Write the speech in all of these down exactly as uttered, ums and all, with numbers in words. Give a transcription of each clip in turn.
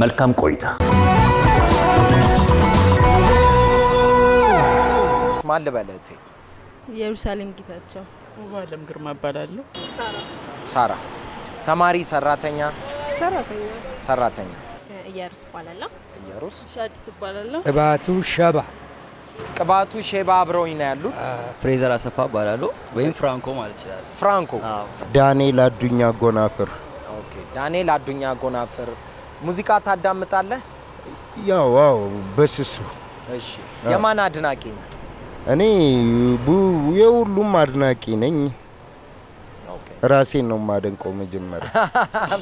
መልካም ቆይታ። ማለ ባለቴ ኢየሩሳሌም ጌታቸው ወባለም ግርማ ባላሉ ሳራ ሳራ ተማሪ ሰራተኛ ሰራተኛ ሰራተኛ ኢየሩስ ባላላ ኢየሩስ ሻድስ ባላላ እባቱ ሸባ ቅባቱ ሼባ አብሮኝ ነው ያሉት ፍሬዘር አሰፋ ባላሉ ወይም ፍራንኮ ማለት ይችላል ፍራንኮ ዳንኤል አዱኛ ጎናፍር ኦኬ ዳንኤል አዱኛ ጎናፍር ሙዚቃ ታዳምጣለህ ያው ዋው በስሱ እሺ የማን አድናቂ ነህ እኔ የሁሉም አድናቂ ነኝ ኦኬ ራሴን ነው ማደንቀው መጀመሪያ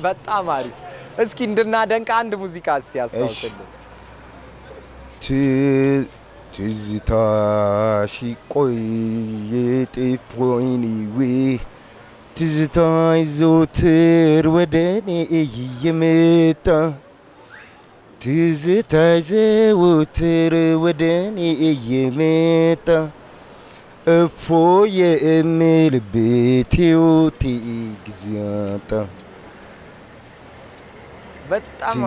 በጣም አሪፍ እስኪ እንድናደንቅ አንድ ሙዚቃ እስቲ አስተዋውቁልኝ ቲ ትዝታሽ ቆየ ጤፎይኒዌ ትዝታይ ዘወትር ወደኔ እየመጣ ትዝታይ ዘወትር ወደኔ እየመጣ እፎዬ የምልበት ሕይወቴ ጊዜ አጣ በጣም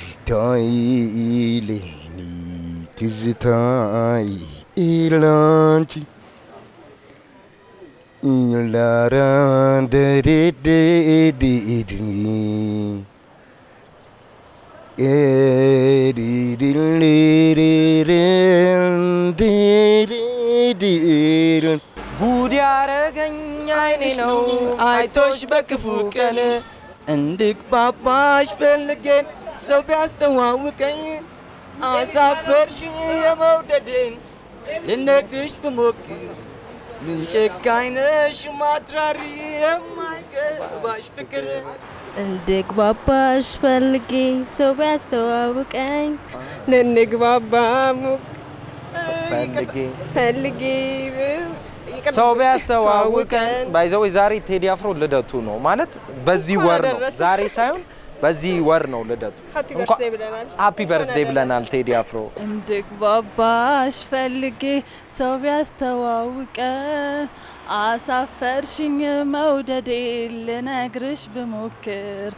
ትዝታይሌ ትዝታይ ኢላንቺ ኢላራንደዴዴዴድኒ ኤዲድሌሬንዴዴድ ጉድ ያረገኝ አይኔ ነው አይቶሽ በክፉ ቀን እንድግባባሽ ፈልጌ ሰው ቢያስተዋውቀኝ አሳፈርሽኝ የመውደዴን ልነግርሽ ብሞክር ምን ጨካኝ ነሽ ማትራሪ የማይገባሽ ፍቅር እንድግባባሽ ፈልጌ ሰው ቢያስተዋውቀኝ ልንግባባ ፈልጌ ፈልጌ ሰው ቢያስተዋውቀኝ ባይዘው ዛሬ ቴዲ አፍሮ ልደቱ ነው ማለት በዚህ ወር ነው ዛሬ ሳይሆን በዚህ ወር ነው ልደቱ ሃፒ በርዝዴይ ብለናል ቴዲ አፍሮ እንድግባባሽ ፈልጌ ሰው ቢያስተዋውቀኝ አሳፈርሽኝ መውደዴን ልነግርሽ ብሞክር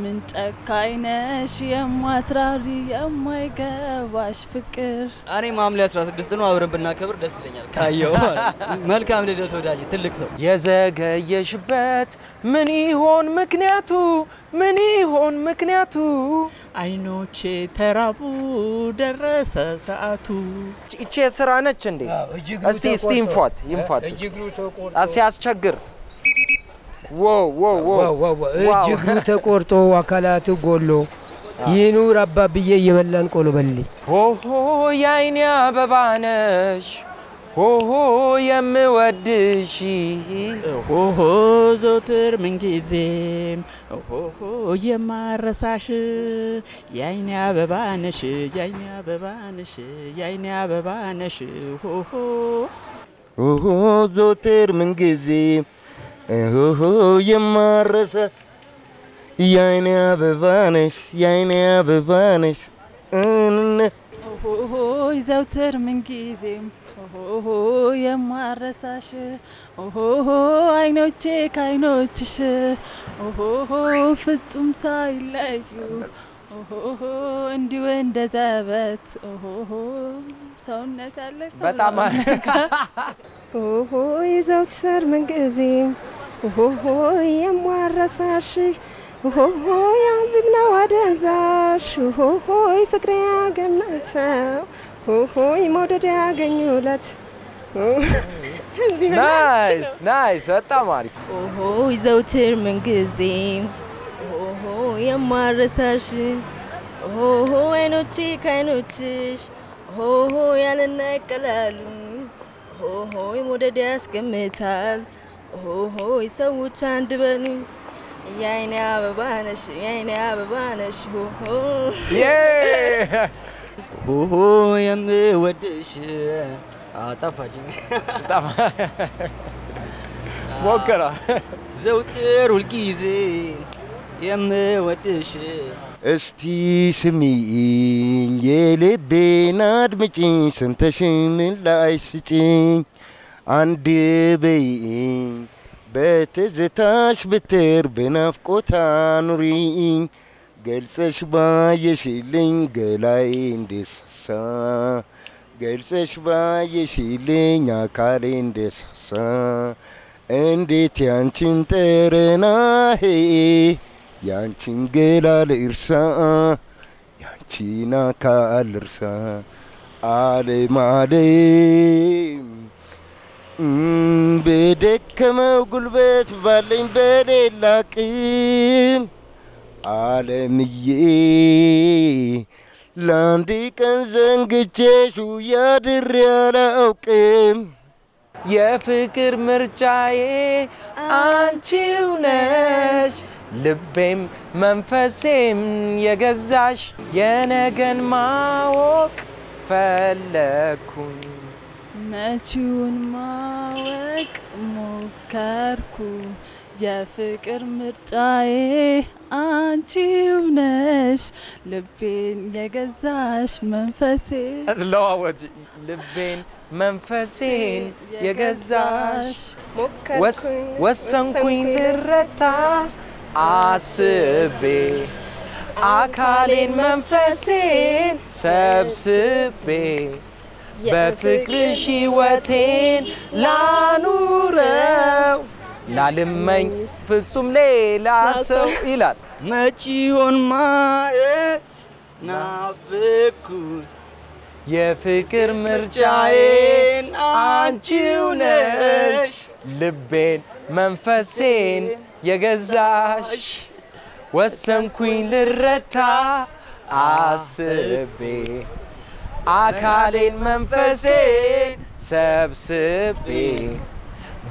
ምን ጨካኝ ነሽ የማትራሪ የማይገባሽ ፍቅር እኔ ማምለያ አስራ ስድስት ነው አብረን ብናከብር ደስ ይለኛል ካየው መልካም ልደት ወዳጅ ትልቅ ሰው የዘገየሽበት ምን ይሆን ምክንያቱ ምን ይሆን ምክንያቱ አይኖቼ ተራቡ ደረሰ ሰዓቱ እቺ ስራነች እንዴ እስቲ እስቲ እንፋት እንፋት አስያስቸግር ዋው ዋው ዋው ዋው እጅግሩ ተቆርጦ አካላቱ ጎሎ ይኑር አባብዬ የበላን ቆሎ በል ሆሆ ያይኔ አበባነሽ ሆሆ የምወድሽ ሆሆ ዘወትር ምንጊዜም ሆሆ የማረሳሽ ያይኔ አበባነሽ ያይኔ አበባነሽ ያይኔ አበባነሽ ሆሆ ሆሆ ዘወትር ምንጊዜም Oh, you're my rasa. You're never vanish. You're never vanish. Oh, oh, you're so termingizy. Oh, you're my rasa. Oh, I know check. I know check. Oh, fatum say like you. Oh, and do and deserve it. Oh, soundness I like. But I'm a. Oh, you're so termingizy. Oho yamwarasash oho yanzibna wadanzash oho ifkre yagemata oho imodede yagenyulat Nice nice በጣም አሪፍ oho ይዘውትር መንገዜ oho yamwarasash oho enoቺ ከኖቺሽ oho ያለነቀላሉ oho imodede ያስገመታል Oh, oh, it's a witch and the bunny. Yeah. Oh, and the what is Ah, that's fine. What cara? Zouter ulkize, and the what is Esti semi yele benad michin sentashin laisichin and being betes detach beter benafkotanurin. Girl says by a shilling, girl I in this sun. Girl says by a shilling, a car in this sun. And it yanchin terena he yanchin gela lirsa yanchina kalirsa ale made. Bedekama gulbet valin bede lakim. Alemiye landi kanzangiche shuyad riana okem. Ye fikir mirchaye anchiunesh libim manfasim yegazash yenagan mawok falakun matun mawok mokarku. Ya fikir mirtaye anchiunesh libin yegazash manfasin. Allah waji libin manfasin yegazash. Was was some queen derata asbe akalin manfasin sabsbe. Bafikri shi watin la nurau. Lalimang fisum leila so ilat. Machion maet nafiku. Ye fikir mirjain anchiunesh. Libin manfasin yagazash. Wasam queen lirata asibi. Akalin manfasin sabsibi.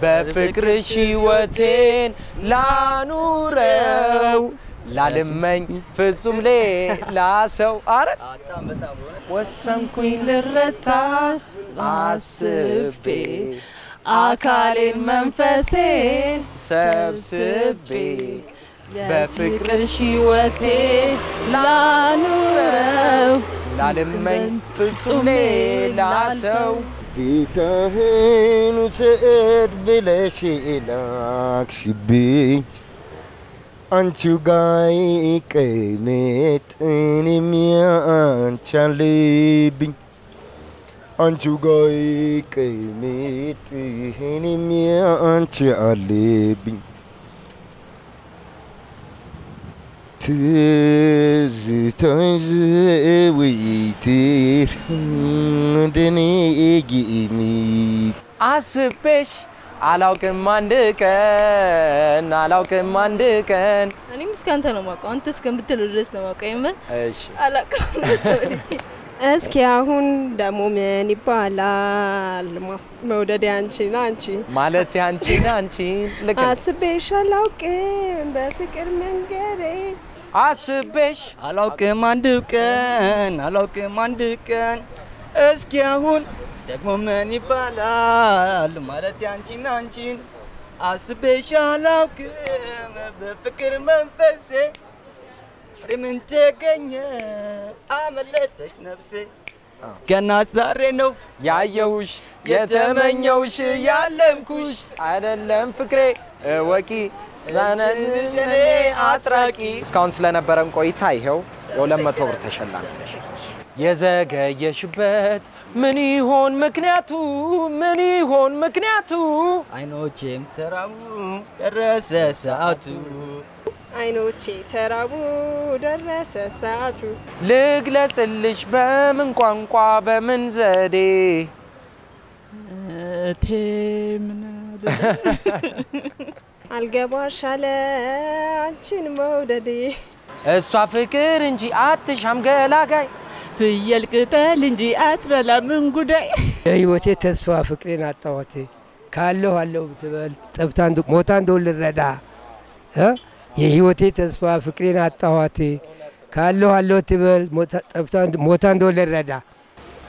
بفكر شيوتين لا نورو لا لمن في الزملة لا سو عارف وسام كوين للرتاش عصبي عقال المنفسين سبسبي بفكر شيوتين لا نورو لا لمن في الزملة لا سو Zitahin said bilashi lakshbi Anchugai kemet enimia anchalibi Anchugai kemet enimia anchalibi Zitahin witir Dini gimi Asipish Alaukan mandekan Alaukan mandekan Ani miskanta no mako antes kan bitel res no mako ember Aish Alaukan sorry Eski ahun demo men ipala mawdade anchi nanchi malati anchi nanchi Asipish alaukan bafikir mengere Asipish alaukan mandekan alaukan mandekan Eski ahun demo men ipala malati anchi nanchi Asipish alaukan bafikir manfase Rimin teganya amalatash nafsi Gana zare no Ya yawush Yetamanyawush Yalemkush Adallam fikre Ewaki Zana nirjane atraki Skaan sila nabaram koi taihew Yolema togr tashallam Yezaga yashbet Mani hon mknatu Mani hon mknatu Aino chem terawu Rasa saatu Aino che terabu darasa saatu Liglas alishba min kwankwaba min zade Temna Algaba shala anchin mawdadi Eswa fikir inji aatish hamga lagay Fiyal qital inji aatbala min guday Hiwote teswa fikrin atawati Kallo hallo bitbal Tabtandu motandu lirrada የህይወቴ ተስፋ ፍቅሬን አጣኋት ካለው አለው ትበል ሞታን ሞታን ዶለረዳ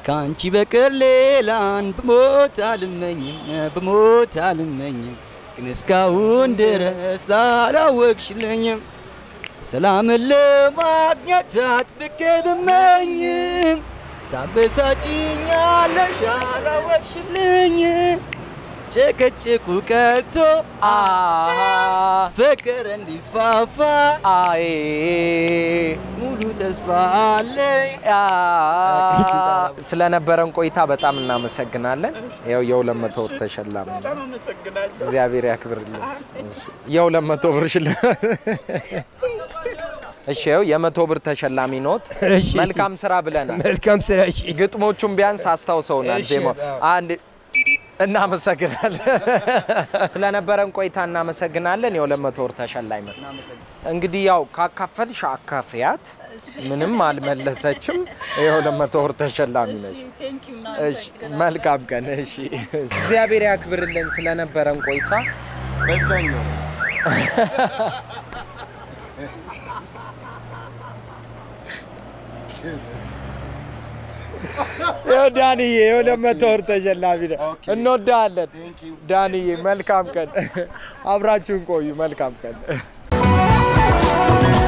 ካንቺ በቀር ሌላን በሞት አልመኝ በሞት አልመኝ ግንስካውን ድረስ አላወቅሽልኝ ሰላም ለማግኘት አጥብቄ ብመኝ ታበሳጭኝ አለሽ አላወቅሽልኝ ጨቀጨቁ ቀርቶ ፍቅር እንዲስፋፋ አይ ሙሉ ተስፋ አለኝ ስለነበረን ቆይታ በጣም እናመሰግናለን። ያው የሁለት መቶ ብር ተሸላሚ እግዚአብሔር ያክብርልን። እሺ የሁለት መቶ ብር ሽላ እሺ ያው የመቶ ብር ተሸላሚ ኖት መልካም ስራ ብለናል። መልካም ስራ እሺ ግጥሞቹም ቢያንስ አስተውሰውናል ዜማ አንድ እናመሰግናለን ስለነበረን ቆይታ እናመሰግናለን። የሁለት መቶ ብር ተሸላሚ ነው እንግዲህ ያው ካካፈልሽ አካፊያት ምንም አልመለሰችም። የሁለት መቶ ብር ተሸላሚ ነሽ። እሺ መልካም ቀን። እሺ እግዚአብሔር ያክብርልን ስለነበረን ቆይታ በዛኝ ነው። Yo Danny, yo lemme torta jallabida. Inno daalle. Danny, welcome kan. Abrachun koyu, welcome kan.